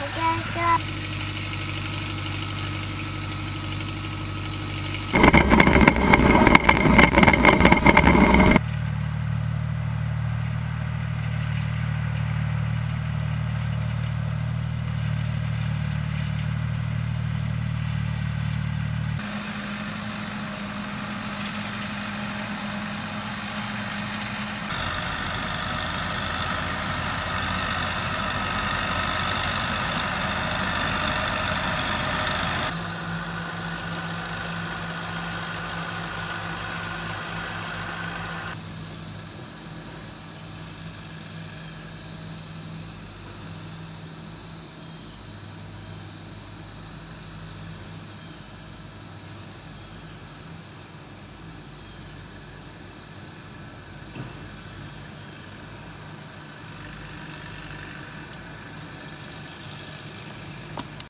I gotta go.